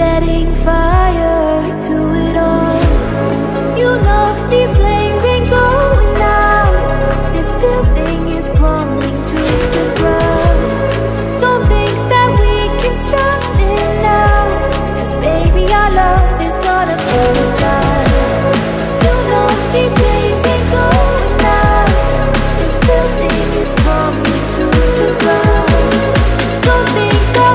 setting fire to it all. You know these flames ain't going out. This building is crumbling to the ground. Don't think that we can stop it now, 'cause baby our love is gonna burn down. You know these flames ain't going out. This building is crumbling to the ground. Don't think that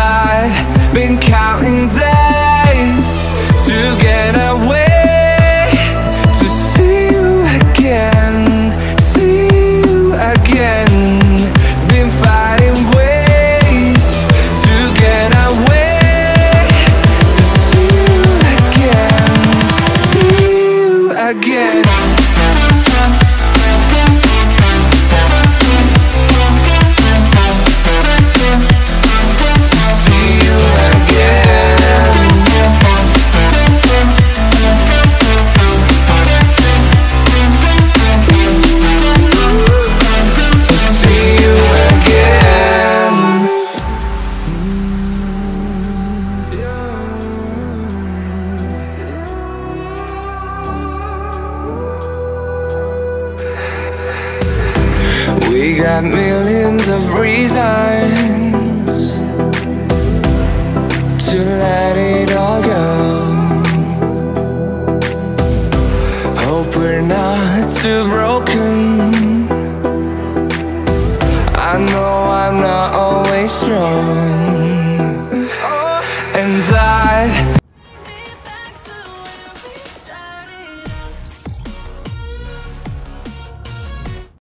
I've been counting days to get away, to see you again, see you again. Been fighting ways again. Got millions of reasons to let it all go. Hope we're not too broken. I know I'm not always strong. And I've